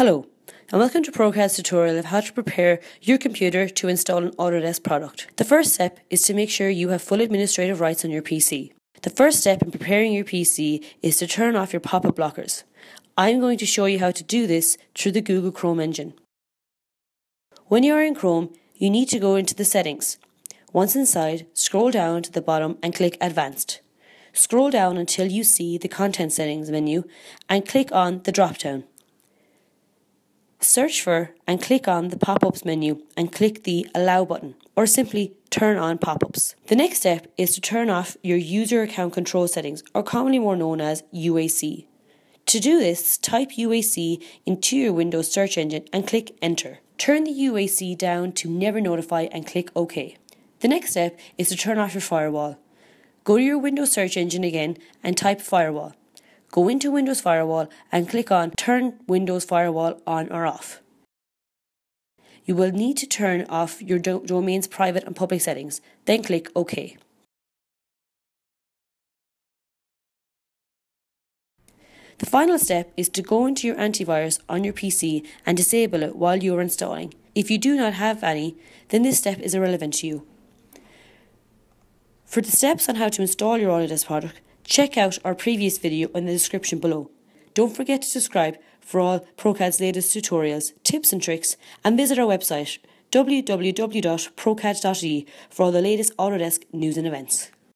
Hello, and welcome to ProCAD's tutorial of how to prepare your computer to install an Autodesk product. The first step is to make sure you have full administrative rights on your PC. The first step in preparing your PC is to turn off your pop-up blockers. I'm going to show you how to do this through the Google Chrome engine. When you are in Chrome, you need to go into the settings. Once inside, scroll down to the bottom and click Advanced. Scroll down until you see the Content Settings menu and click on the drop-down. Search for and click on the pop-ups menu and click the Allow button, or simply turn on pop-ups. The next step is to turn off your User Account Control Settings, or commonly more known as UAC. To do this, type UAC into your Windows search engine and click Enter. Turn the UAC down to Never Notify and click OK. The next step is to turn off your firewall. Go to your Windows search engine again and type Firewall. Go into Windows Firewall and click on Turn Windows Firewall on or off. You will need to turn off your domain's private and public settings, then click OK. The final step is to go into your antivirus on your PC and disable it while you are installing. If you do not have any, then this step is irrelevant to you. For the steps on how to install your Autodesk product, check out our previous video in the description below. Don't forget to subscribe for all ProCAD's latest tutorials, tips and tricks, and visit our website www.procad.ie for all the latest Autodesk news and events.